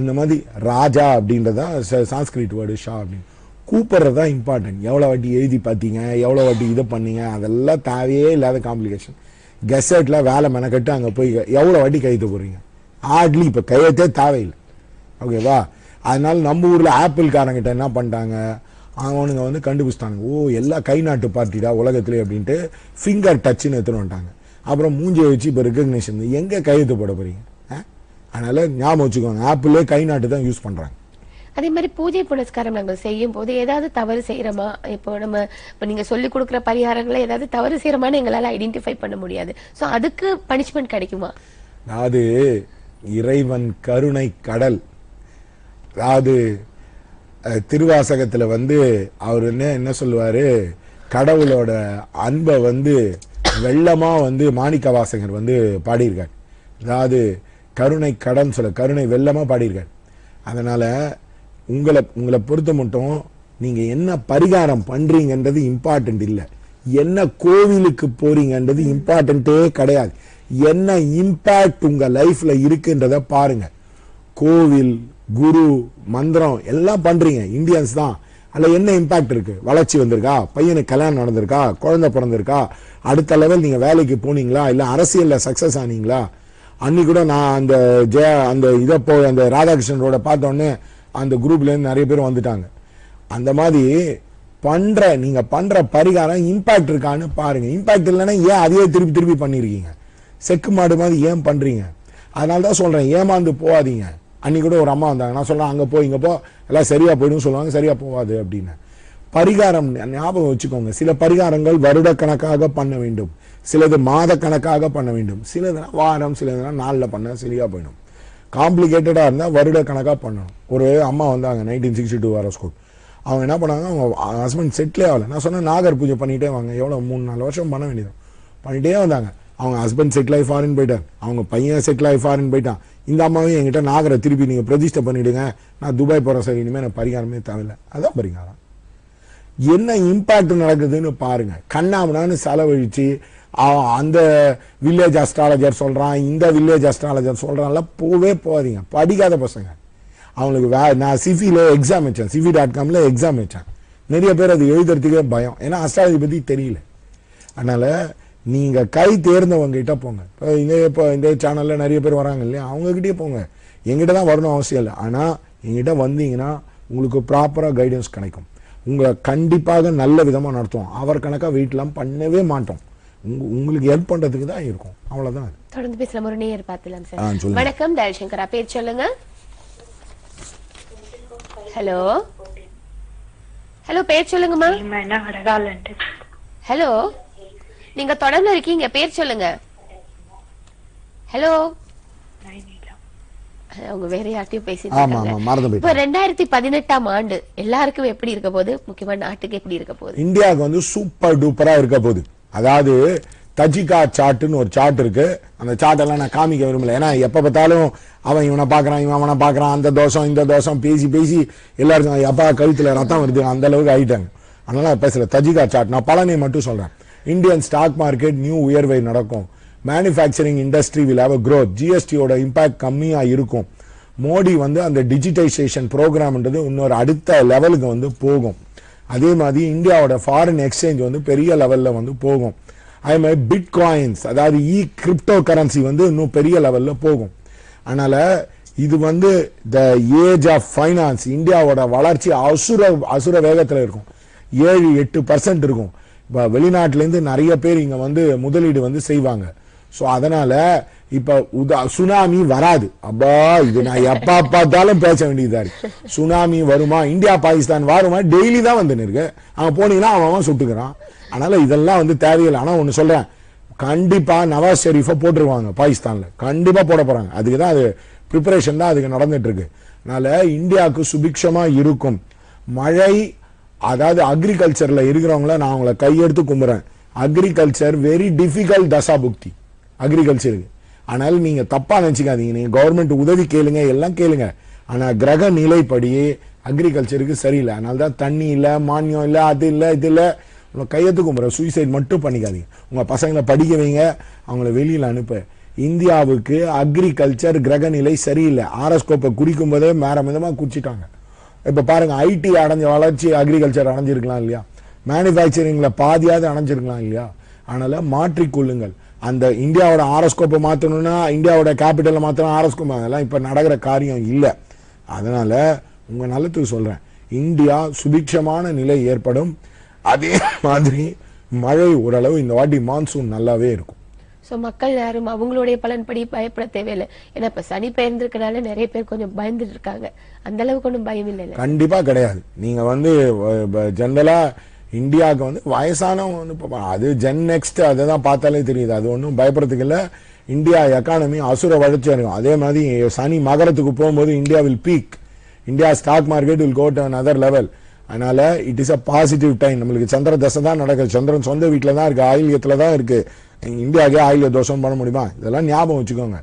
அந்த மாதிரி ராஜா அப்படின்றதான் சான்ஸ்கிரிட் வேர்டு ஷா அப்படின்னு. கூப்பிட்றது தான் இம்பார்ட்டன்ட். எவ்வளோ வாட்டி எழுதி பார்த்தீங்க, எவ்வளோ வாட்டி இதை பண்ணிங்க, அதெல்லாம் தேவையே இல்லாத காம்ப்ளிகேஷன். கெசட்டில் வேலை மெனக்கட்டு அங்கே போய் எவ்வளோ வாட்டி கையெழுத்து போடுறீங்க, ஆட்லி இப்போ கையெழுத்தே தேவையில்லை ஓகேவா. அதனால நம்ம ஊரில் ஆப்பிள்காரங்கிட்ட என்ன பண்ணிட்டாங்க, அவனுங்க வந்து கண்டுபிடிச்சிட்டாங்க, ஓ எல்லா கை நாட்டு பார்ட்டிடா உலகத்துலேயே அப்படின்ட்டு ஃபிங்கர் டச்சுன்னு எடுத்துன்னு வந்துட்டாங்க. அப்புறம் மூஞ்சியை வச்சு இப்போ ரெக்கக்னேஷன், எங்கே கையெழுத்து போட போகிறீங்க? அதனால் ஞாபகம் வச்சுக்கோங்க, ஆப்பிளே கை நாட்டு தான் யூஸ் பண்ணுறாங்க. அதே மாதிரி பூஜை புனஸ்காரம் நாங்கள் செய்யும் போது ஏதாவது தவறு செய்கிறோமா, இப்போ நம்ம இப்போ நீங்கள் சொல்லிக் கொடுக்குற பரிகாரங்களை ஏதாவது தவறு செய்கிறோமான்னு எங்களால் ஐடென்டிஃபை பண்ண முடியாது. ஸோ அதுக்கு பனிஷ்மெண்ட் கிடைக்குமா? அதாவது இறைவன் கருணை கடல். அதாவது திருவாசகத்தில் வந்து அவர் என்ன என்ன சொல்லுவார், கடவுளோட அன்பை வந்து வெள்ளமாக வந்து மாணிக்க வாசகர் வந்து பாடியிருக்கார். அதாவது கருணை கடல் சொல்ல கருணை வெள்ளமாக பாடியிருக்கார். அதனால் உங்களை உங்களை பொறுத்த மட்டும் நீங்கள் என்ன பரிகாரம் பண்ணுறீங்கன்றது இம்பார்ட்டண்ட் இல்லை, என்ன கோவிலுக்கு போகிறீங்கன்றது இம்பார்ட்டண்ட்டே கிடையாது, என்ன இம்பேக்ட் உங்கள் லைஃப்பில் இருக்குன்றத பாருங்கள். கோவில், குரு, மந்திரம் எல்லாம் பண்ணுறீங்க இந்தியன்ஸ் தான், அதில் என்ன இம்பேக்ட் இருக்குது? வளர்ச்சி வந்திருக்கா? பையனுக்கு கல்யாணம் நடந்திருக்கா? குழந்தை பிறந்திருக்கா? அடுத்த லெவல் நீங்கள் வேலைக்கு போனீங்களா? இல்லை அரசியலில் சக்ஸஸ் ஆனீங்களா? அன்றைக்கி கூட நான் அந்த ஜெய அந்த இதை போ அந்த ராதாகிருஷ்ணனோட பார்த்தோன்னே அந்த குரூப்லேருந்து நிறைய பேர் வந்துட்டாங்க. அந்த மாதிரி பண்ற நீங்க பண்ற பரிகாரம் இம்பாக்ட் இருக்கான்னு பாருங்க. இம்பாக்ட் இல்லைன்னா ஏன் அதையே திருப்பி திருப்பி பண்ணிருக்கீங்க? செக்கு மாடு மாதிரி ஏன் பண்றீங்க? அதனால தான் சொல்றேன், ஏமாந்து போகாதீங்க. அன்னைக்கு கூட ஒரு அம்மா வந்தாங்க, நான் சொல்றேன் அங்கே போய் இங்கே போ எல்லாம் சரியா போயிடும்னு சொல்லுவாங்க, சரியா போகாது அப்படின்னு. பரிகாரம் ஞாபகம் வச்சுக்கோங்க. சில பரிகாரங்கள் வருட கணக்காக பண்ண வேண்டும், சிலது மாத கணக்காக பண்ண வேண்டும், சிலதுனா வாரம், சிலதுனா நாளில் பண்ண சரியா போயிடும். காம்ப்ளிகேட்டடாக இருந்தால் வருட கணக்காக பண்ணணும். ஒரு அம்மா வந்தாங்க, நைன்டீன் சிக்ஸ்டி டூ வர ஸ்கூல். அவங்க என்ன பண்ணாங்க, அவங்க ஹஸ்பண்ட் செட்டிலே ஆகலை. நான் சொன்னேன் நாகர் பூஜை பண்ணிகிட்டே வாங்க, எவ்வளோ மூணு நாலு வருஷம் பண்ண வேண்டியது, பண்ணிகிட்டே வந்தாங்க. அவங்க ஹஸ்பண்ட் செட்டில் ஆகி ஃபாரின் போயிட்டார், அவங்க பையன் செட்டில் ஆகி ஃபாரின் போயிட்டான். இந்த அம்மாவையும் என்கிட்ட நாகரை திருப்பி நீங்கள் பிரதிஷ்டை பண்ணிவிடுங்க, நான் துபாய் போகிற சரி, இனிமேல் நான் பரிகாரமே தேவையில்லை. அதான் பரிகாரம். என்ன இம்பாக்ட் நடக்குதுன்னு பாருங்கள். கண்ணாமனான்னு செலவழித்து அந்த வில்லேஜ் அஸ்ட்ராலஜர் சொல்கிறான், இந்த வில்லேஜ் அஸ்ட்ராலஜர் சொல்கிறான்ல போவே போகாதீங்க. படிக்காத பசங்க அவங்களுக்கு வே நான் சிஃபியில் எக்ஸாம் வச்சேன், சிஃபி டாட் காமில் எக்ஸாம் வச்சேன். நிறைய பேர் அது எழுதுறதுக்கே பயம், ஏன்னா அஸ்ட்ராலஜி பற்றி தெரியல. அதனால் நீங்கள் கை தேர்ந்தவங்ககிட்ட போங்க. இப்போ இந்த இப்போ இந்த சேனலில் நிறைய பேர் வராங்க இல்லையா, அவங்ககிட்டயே போங்க. எங்கிட்ட தான் வரணும் அவசியம் இல்லை, ஆனால் எங்கிட்ட வந்தீங்கன்னா உங்களுக்கு ப்ராப்பராக கைடன்ஸ் கிடைக்கும். உங்களை கண்டிப்பாக நல்ல விதமாக நடத்துவோம். அவர் கணக்காக வீட்டெலாம் பண்ணவே மாட்டோம். உங்க உங்களுக்கு ஹெல்ப் பண்றதுக்கு தான் இருக்கும், அவ்வளவுதான். தொடர்ந்து பேசலாம், ஒரு நேயர் பார்த்துலாம் சார். வணக்கம் தயசங்கரா, பேர் சொல்லுங்க. ஹலோ ஹலோ பேர் சொல்லுங்கம்மா. ஹலோ நீங்க தொடர்ந்து இருக்கீங்க, பேர் சொல்லுங்க. ஹலோ அவங்க வேற யார்ட்டையும் பேசிட்டு. இப்ப ரெண்டாயிரத்தி பதினெட்டாம் ஆண்டு எல்லாருக்கும் எப்படி இருக்க போகுது, முக்கியமா நாட்டுக்கு எப்படி இருக்க போகுது? இந்தியாவுக்கு வந்து சூப்பர் டூப்பரா இருக்க போகுது. அதாவது தஜிகா சாட்டுன்னு ஒரு சார்ட் இருக்கு. அந்த சார்ட்டெல்லாம் நான் காமிக்க விரும்பல, ஏன்னா எப்போ பார்த்தாலும் அவன் இவனை பார்க்குறான், இவன் அவனை பார்க்குறான், அந்த தோஷம் இந்த தோஷம் பேசி பேசி எல்லாருக்கும் அப்பா கழுத்தில் ரத்தம் வருது, அந்த அளவுக்கு ஆகிட்டாங்க. அதனால நான் பேசல. தஜிகா சார்ட் நான் பலனை மட்டும் சொல்கிறேன். இந்தியன் ஸ்டாக் மார்க்கெட் நியூ உயர்வை நடக்கும், manufacturing industry will have a growth, ஜிஎஸ்டியோட இம்பாக்ட் கம்மியாக இருக்கும், மோடி வந்து அந்த டிஜிட்டைசேஷன் ப்ரோக்ராம்ன்றது இன்னொரு அடுத்த லெவலுக்கு வந்து போகும். அதே மாதிரி இந்தியாவோட ஃபாரின் எக்ஸ்சேஞ்ச் வந்து பெரிய லெவலில் வந்து போகும். அதே மாதிரி பிட்காயின்ஸ் அதாவது இ கிரிப்டோ கரன்சி வந்து இன்னும் பெரிய லெவலில் போகும். அதனால் இது வந்து த ஏஜ் ஆஃப் ஃபைனான்ஸ். இந்தியாவோட வளர்ச்சி அசுர அசுர வேகத்தில் இருக்கும், ஏழு எட்டு பர்சன்ட் இருக்கும். இப்போ வெளிநாட்டிலேருந்து நிறைய பேர் இங்கே வந்து முதலீடு வந்து செய்வாங்க. ஸோ அதனால் இப்போ உதா சுனாமி வராது. அப்பா இது நான் எப்போ பார்த்தாலும் பேச வேண்டியதாக இருக்கு. சுனாமி வருமா, இந்தியா பாகிஸ்தான் வருமா, டெய்லி தான் வந்துன்னு இருக்கு. அவன் போனீங்கன்னா அவன் அவன் சுட்டுக்கிறான். அதனால் இதெல்லாம் வந்து தேவையில்லை. ஆனால் ஒன்று சொல்கிறேன், கண்டிப்பாக நவாஸ் ஷெரீஃபை போட்டுருவாங்க பாகிஸ்தானில், கண்டிப்பாக போட போகிறாங்க. அதுக்கு தான் அது ப்ரிப்பரேஷன் தான் அதுக்கு நடந்துகிட்ருக்கு. அதனால் இந்தியாவுக்கு சுபிக்ஷமாக இருக்கும். மழை அதாவது அக்ரிகல்ச்சரில் இருக்கிறவங்கள நான் அவங்கள கையெடுத்து கும்புறேன். அக்ரிகல்ச்சர் வெரி டிஃபிகல்ட் தசாபுக்தி அக்ரிகல்ச்சருக்கு. ஆனால் நீங்கள் தப்பாக நினச்சிக்காதீங்க, நீங்கள் கவர்மெண்ட் உதவி கேளுங்க, எல்லாம் கேளுங்க, ஆனால் கிரக நிலைப்படி அக்ரிகல்ச்சருக்கு சரியில்லை. அதனால தான் தண்ணி இல்லை, மானியம் இல்லை, அது இல்லை, இது இல்லை. உங்களை கையெழுத்துக்கு முறை சூசைட் மட்டும் பண்ணிக்காதீங்க. உங்கள் பசங்களை படிக்க வைங்க, அவங்கள வெளியில் அனுப்ப. இந்தியாவுக்கு அக்ரிகல்ச்சர் கிரக நிலை சரியில்லை. ஆரோஸ்கோப்பை குறிக்கும் போதே வேற விதமாக குறிச்சிட்டாங்க. இப்போ பாருங்கள், ஐடி அடைஞ்ச வளர்ச்சி அக்ரிகல்ச்சர் அடைஞ்சிருக்கலாம் இல்லையா, மேனுஃபேக்சரிங்கில் பாதியாவது அடைஞ்சிருக்கலாம் இல்லையா. அதனால் மாற்றிக்கொள்ளுங்கள். அந்த இந்தியாவோட ஆரோஸ்கோப்பை மாற்றணும்னா இந்தியாவோட கேபிட்டலை மாற்றணும், ஆரோஸ்கோப் அதெல்லாம் இப்போ நடக்கிற காரியம் இல்லை. அதனால் உங்கள் நலத்துக்கு சொல்கிறேன், இந்தியா சுபிக்ஷமான நிலை ஏற்படும். அதே மாதிரி மழை ஓரளவு இந்த வாட்டி மான்சூன் நல்லாவே இருக்கும். ஸோ மக்கள் யாரும் அவங்களுடைய பலன்படி பயப்பட தேவையில்லை. ஏன்னா இப்போ சனி பெயர்ந்திருக்கனால நிறைய பேர் கொஞ்சம் பயந்துட்டு இருக்காங்க. அந்த அளவுக்கு ஒன்றும் பயம் இல்லை, கண்டிப்பாக கிடையாது. நீங்கள் வந்து ஜென்ரலாக இந்தியாவுக்கு வந்து வயசானவங்க வந்து இப்போ அது ஜென் நெக்ஸ்ட் அதை தான் பார்த்தாலே தெரியுது, அது ஒன்றும் பயப்படுறதுக்கு இல்லை. இந்தியா எக்கானமி அசுர வளர்ச்சியாக இருக்கும். அதே மாதிரி சனி மகரத்துக்கு போகும்போது India will peak, India stock market will go to another level. அதனால் it is a positive time. நம்மளுக்கு சந்திர தசை தான் நடக்குது, சந்திரன் சொந்த வீட்டில் தான் இருக்குது, ஆயில்யத்தில் தான் இருக்குது. இந்தியாவுக்கே ஆயில்ய தோஷம் பண்ண முடியுமா? இதெல்லாம் ஞாபகம் வச்சுக்கோங்க.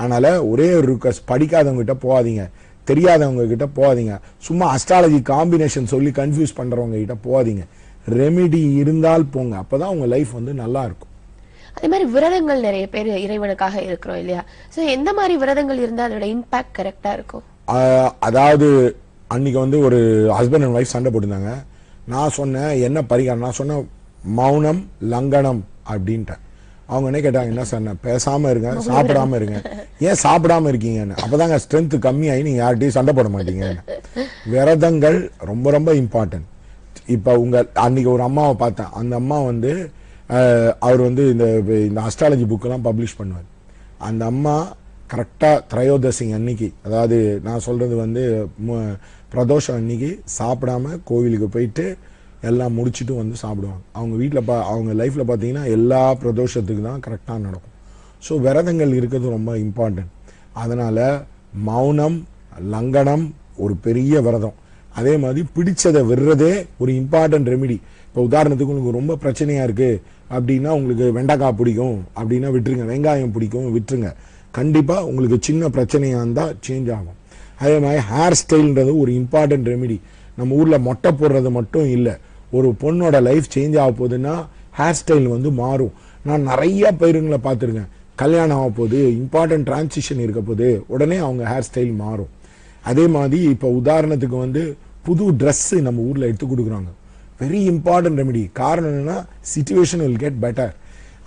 அதனால் ஒரே ஒரு ரிக்வஸ்ட், படிக்காதவங்ககிட்ட போகாதீங்க, தெரியாதவங்க கிட்ட போகாதீங்க, சும்மா அஸ்ட்ராலஜி காம்பினேஷன் சொல்லி கன்ஃபியூஸ் பண்ணுறவங்க கிட்ட போகாதீங்க. ரெமிடி இருந்தால் போங்க, அப்பதான் உங்க லைஃப் வந்து நல்லா இருக்கும். அதே மாதிரி விரதங்கள் நிறைய பேர் இறைவனுக்காக இருக்கிறோம் இல்லையா, சோ எந்த மாதிரி விரதங்கள் இருந்தால் அதோட இம்பாக்ட் கரெக்டா இருக்கும்? அதாவது அன்னைக்கு வந்து ஒரு ஹஸ்பண்ட் அண்ட் ஒய்ஃப் சண்டை போட்டிருந்தாங்க. நான் சொன்னேன் என்ன பரிகாரம், நான் சொன்னேன் மௌனம் லங்கனம் அப்படின்ட்டேன். அவங்க என்ன கேட்டாங்க, என்ன சொன்னேன் பேசாம இருங்க, சாப்பிடாம இருங்க. ஏன் சாப்பிடாம இருக்கீங்கன்னு, அப்பதாங்க ஸ்ட்ரென்த் கம்மியாகி நீங்க யார்கிட்டையும் சண்டை போட மாட்டீங்க. விரதங்கள் ரொம்ப ரொம்ப இம்பார்ட்டன்ட். இப்போ உங்கள் அன்றைக்கி ஒரு அம்மாவை பார்த்தேன். அந்த அம்மா வந்து அவர் வந்து இந்த இந்த அஸ்ட்ராலஜி புக்கெல்லாம் பப்ளிஷ் பண்ணுவார். அந்த அம்மா கரெக்டாக திரையோதசி அன்னைக்கு, அதாவது நான் சொல்கிறது வந்து பிரதோஷம் அன்னைக்கு சாப்பிடாமல் கோவிலுக்கு போயிட்டு எல்லாம் முடிச்சுட்டு வந்து சாப்பிடுவாங்க. அவங்க வீட்டில் பா அவங்க லைஃப்பில் பார்த்தீங்கன்னா எல்லா பிரதோஷத்துக்கு தான் கரெக்டாக நடக்கும். ஸோ விரதங்கள் இருக்கிறது ரொம்ப இம்பார்ட்டன்ட். அதனால் மௌனம், லங்கனம் ஒரு பெரிய விரதம். அதே மாதிரி பிடிச்சதை விடுறதே ஒரு இம்பார்ட்டன்ட் ரெமிடி. இப்போ உதாரணத்துக்கு உங்களுக்கு ரொம்ப பிரச்சனையாக இருக்குது அப்படின்னா, உங்களுக்கு வெண்டைக்காய் பிடிக்கும் அப்படின்னா விட்டுருங்க, வெங்காயம் பிடிக்கும் விட்டுருங்க. கண்டிப்பாக உங்களுக்கு சின்ன பிரச்சனையாக இருந்தால் சேஞ்ச் ஆகும். அதே மாதிரி ஹேர் ஸ்டைல்ன்றது ஒரு இம்பார்ட்டன்ட் ரெமிடி. நம்ம ஊரில் மொட்டை போடுறது மட்டும் இல்லை, ஒரு பொண்ணோட லைஃப் சேஞ்ச் ஆக போகுதுன்னா ஹேர் ஸ்டைல் வந்து மாறும். நான் நிறையா பேருங்களை பார்த்துருக்கேன், கல்யாணம் ஆக போகுது, இம்பார்ட்டன்ட் டிரான்சிஷன் இருக்க போது உடனே அவங்க ஹேர் ஸ்டைல் மாறும். அதே மாதிரி இப்போ உதாரணத்துக்கு வந்து புது ட்ரெஸ்ஸு நம்ம ஊரில் எடுத்து கொடுக்குறாங்க, வெரி இம்பார்ட்டன்ட் ரெமிடி. காரணம் என்னென்னா சிச்சுவேஷன் வில் கெட் பெட்டர்.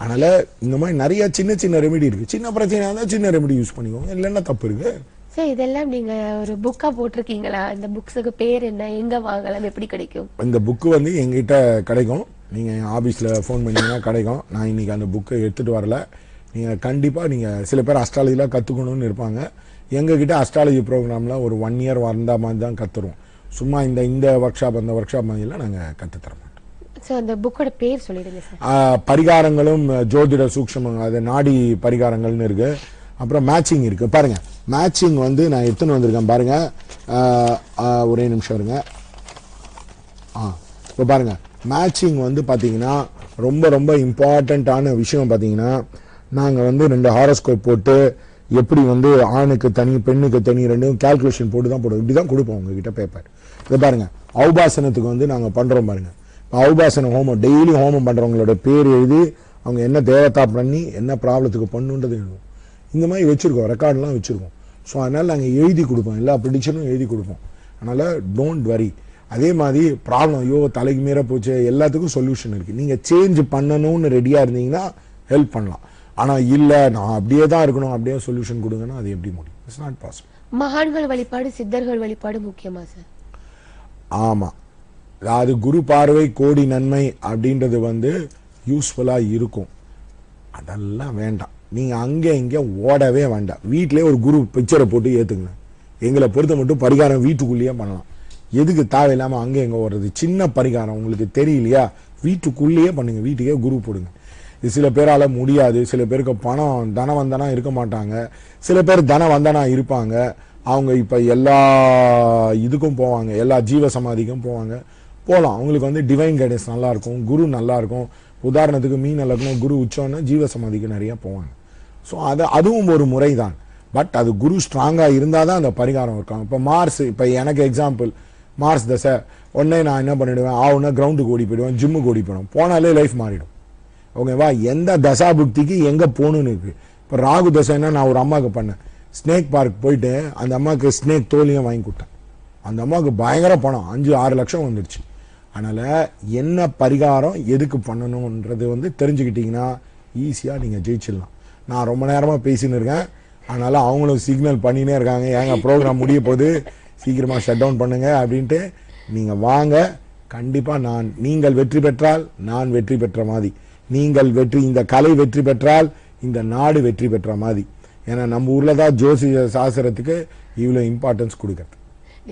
அதனால் இந்த மாதிரி நிறையா சின்ன சின்ன ரெமிடி இருக்குது. சின்ன பிரச்சனையாக இருந்தால் சின்ன ரெமிடி யூஸ் பண்ணிக்கோங்க, இல்லைன்னா தப்பு இருக்குது. சார், இதெல்லாம் நீங்கள் ஒரு புக்காக போட்டிருக்கீங்களா? இந்த புக்ஸுக்கு பேர் என்ன, எங்கே வாங்கலாம், எப்படி கிடைக்கும்? இந்த புக்கு வந்து எங்கிட்ட கிடைக்கும். நீங்கள் என் ஆஃபீஸில் ஃபோன் பண்ணிங்கன்னா கிடைக்கும். நான் இன்றைக்கி அந்த புக்கை எடுத்துகிட்டு வரல. நீங்கள் கண்டிப்பாக, நீங்கள் சில பேர் அஸ்ட்ராலஜிலாம் கற்றுக்கணும்னு இருப்பாங்க. எங்ககிட்ட அஸ்ட்ராலஜி ப்ரோக்ராம்லாம் ஒரு ஒன் இயர் வந்த மாதிரி தான் கற்றுருவோம். சும்மா இந்த இந்த ஒர்க் ஷாப் அந்த ஒர்க் ஷாப் மாதிரிலாம் நாங்கள் கற்றுத்தர மாட்டோம். ஸோ அந்த புக்கோட பேர் சொல்லிடுங்க சார். பரிகாரங்களும் ஜோதிட சூக்ஷமங்க, அது நாடி பரிகாரங்கள்னு இருக்குது. அப்புறம் மேட்சிங் இருக்குது பாருங்கள். மேட்சிங் வந்து நான் எடுத்துன்னு வந்திருக்கேன் பாருங்கள், ஒரே நிமிஷம் இருங்க. ஆ, இப்போ பாருங்கள், மேட்சிங் வந்து பார்த்திங்கன்னா ரொம்ப ரொம்ப இம்பார்ட்டண்ட்டான விஷயம். பார்த்திங்கன்னா நாங்கள் வந்து ரெண்டு ஹாரோஸ்கோப் போட்டு எப்படி வந்து ஆணுக்கு தனி பெண்ணுக்கு தனி ரெண்டும் கால்குலேஷன் போட்டு தான் போடுவோம். இப்படி தான் கொடுப்போம் உங்ககிட்ட பேப்பர். இதை பாருங்கள், அவுபாசனத்துக்கு வந்து நாங்கள் பண்ணுறோம் பாருங்கள். இப்போ அவுபாசன ஹோமம், டெய்லி ஹோமம் பண்ணுறவங்களோட பேர் எழுதி அவங்க என்ன தேவதா பண்ணி என்ன ப்ராப்ளத்துக்கு பண்ணுன்றது எழுதுவோம். இந்த மாதிரி வச்சுருக்கோம், ரெக்கார்டெலாம் வச்சுருக்கோம். ஸோ அதனால் நாங்கள் எழுதி கொடுப்போம், எல்லா ப்ரிடிக்ஷனும் எழுதி கொடுப்போம். அதனால் டோன்ட் வரி. அதே மாதிரி ப்ராப்ளம் ஐயோ தலைக்கு மீற போச்சு, எல்லாத்துக்கும் சொல்யூஷன் இருக்குது. நீங்கள் சேஞ்ச் பண்ணணும்னு ரெடியாக இருந்தீங்கன்னா ஹெல்ப் பண்ணலாம். ஆனால் இல்லை நான் அப்படியே தான் இருக்கணும், அப்படியே சொல்யூஷன் கொடுங்கன்னா அது எப்படி முடியும்? It's not possible. மகான்கள் வழிபாடு, சித்தர்கள் வழிபாடு முக்கியமா சார்? ஆமாம், அது குரு பார்வை கோடி நன்மை அப்படின்றது வந்து யூஸ்ஃபுல்லாக இருக்கும். அதெல்லாம் வேண்டாம், நீங்கள் அங்கே இங்கே ஓடவே வேண்டாம். வீட்டிலே ஒரு குரு பிக்சரை போட்டு ஏற்றுங்க. எங்களை பொறுத்த மட்டும் பரிகாரம் வீட்டுக்குள்ளேயே பண்ணலாம். எதுக்கு தேவையில்லாமல் அங்கே எங்கே ஓடுறது? சின்ன பரிகாரம் உங்களுக்கு தெரியலையா, வீட்டுக்குள்ளேயே பண்ணுங்கள், வீட்டுக்கே குரு போடுங்க. இது சில பேரால் முடியாது. சில பேருக்கு பணம் தன வந்தனா இருக்க மாட்டாங்க, சில பேர் தன வந்தனா இருப்பாங்க. அவங்க இப்போ எல்லா இதுக்கும் போவாங்க, எல்லா ஜீவ சமாதிக்கும் போவாங்க, போகலாம். அவங்களுக்கு வந்து டிவைன் கைடன்ஸ் நல்லாயிருக்கும், குரு நல்லாயிருக்கும். உதாரணத்துக்கு மீன் நல்லாயிருக்கும், குரு உச்சோன்னா ஜீவ சமாதிக்கு நிறையா போவாங்க. ஸோ அதை அதுவும் ஒரு முறை தான். பட் அது குரு ஸ்ட்ராங்காக இருந்தால் தான் அந்த பரிகாரம் இருக்காங்க. இப்போ மார்ஸ், இப்போ எனக்கு எக்ஸாம்பிள் மார்ஸ் தசை, உடனே நான் என்ன பண்ணிவிடுவேன், ஆகுனா கிரவுண்டுக்கு ஓடி போயிடுவேன், ஜிம்முக்கு ஓடி போயிடுவேன், போனாலே லைஃப் மாறிடும். ஓகேவா? எந்த தசாபுக்திக்கு எங்கே போகணுன்னு இருக்குது. இப்போ ராகு தசைன்னா நான் ஒரு அம்மாவுக்கு பண்ணேன், ஸ்னேக் பார்க் போயிட்டு அந்த அம்மாவுக்கு ஸ்னேக் தோலியும் வாங்கி கொடுத்தேன். அந்த அம்மாவுக்கு பயங்கர பணம், அஞ்சு ஆறு லட்சம் வந்துடுச்சு. அதனால் என்ன பரிகாரம் எதுக்கு பண்ணணுன்றது வந்து தெரிஞ்சுக்கிட்டிங்கன்னா ஈஸியாக நீங்கள் ஜெயிச்சிடலாம். நான் ரொம்ப நேரமாக பேசின்னு இருக்கேன், அதனால் அவங்களும் சிக்னல் பண்ணினே இருக்காங்க, ஏங்க ப்ரோக்ராம் முடிய போது சீக்கிரமாக ஷட் டவுன் பண்ணுங்கள் அப்படின்ட்டு. நீங்கள் வாங்க, கண்டிப்பாக நான் நீங்கள் வெற்றி பெற்றால் நான் வெற்றி பெற்ற மாதிரி, நீங்கள் வெற்றி இந்த கலை வெற்றி பெற்றால் இந்த நாடு வெற்றி பெற்ற மாதிரி. ஏன்னா நம்ம ஊரில் தான் ஜோசிய சாஸ்திரத்துக்கு இவ்வளோ இம்பார்ட்டன்ஸ் கொடுக்குறது.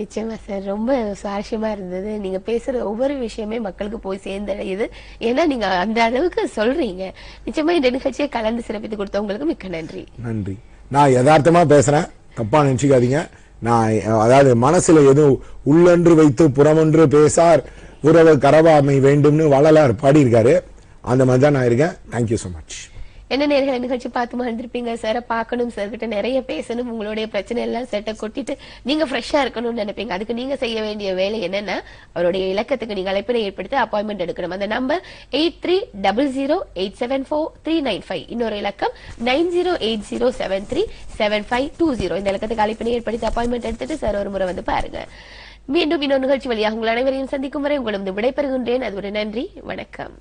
நிச்சயமாக சார், ரொம்ப சுவாரஸ்யமாக இருந்தது. நீங்கள் பேசுகிற ஒவ்வொரு விஷயமே மக்களுக்கு போய் சேர்ந்தடையுது, ஏன்னா நீங்கள் அந்த அளவுக்கு சொல்கிறீங்க. நிச்சயமாக இந்த நிகழ்ச்சியை கலந்து சிறப்பித்து கொடுத்தவங்களுக்கு மிக்க நன்றி. நன்றி. நான் யதார்த்தமாக பேசுகிறேன், தப்பாக நினச்சிக்காதீங்க. நான் அதாவது மனசில் எதுவும் உள்ளன்று வைத்து புறமொன்று பேசார் உறவு கரவாமை வேண்டும்னு வள்ளலார் பாடியிருக்காரு, அந்த மாதிரி தான் நான் இருக்கேன். Thank you so much. என்ன நேர்களை நிகழ்ச்சி பார்த்து மறந்துருப்பீங்க, சாரை பார்க்கணும், சார்கிட்ட நிறைய பேசணும், உங்களுடைய பிரச்சனை எல்லாம் செட்டை கொட்டிட்டு நீங்கள் ஃப்ரெஷ்ஷாக இருக்கணும்னு நினைப்பீங்க. அதுக்கு நீங்கள் செய்ய வேண்டிய வேலை என்னென்னா, அவருடைய இலக்கத்துக்கு நீங்கள் அழைப்பினை ஏற்படுத்தி அப்பாயின்மெண்ட் எடுக்கணும். அந்த number eight three double zero eight seven four three nine five இன்னொரு இலக்கம் nine zero eight zero seven three seven five two zero இந்த இலக்கத்துக்கு அழைப்பினை ஏற்படுத்தி அப்பாயின்மெண்ட் எடுத்துட்டு சார் ஒரு முறை வந்து பாருங்க. மீண்டும் இன்னொரு நிகழ்ச்சி வழியாக உங்கள் அனைவரையும் சந்திக்கும் வரை உங்களும் விடைபெறுகின்றேன். அது ஒரு நன்றி, வணக்கம்.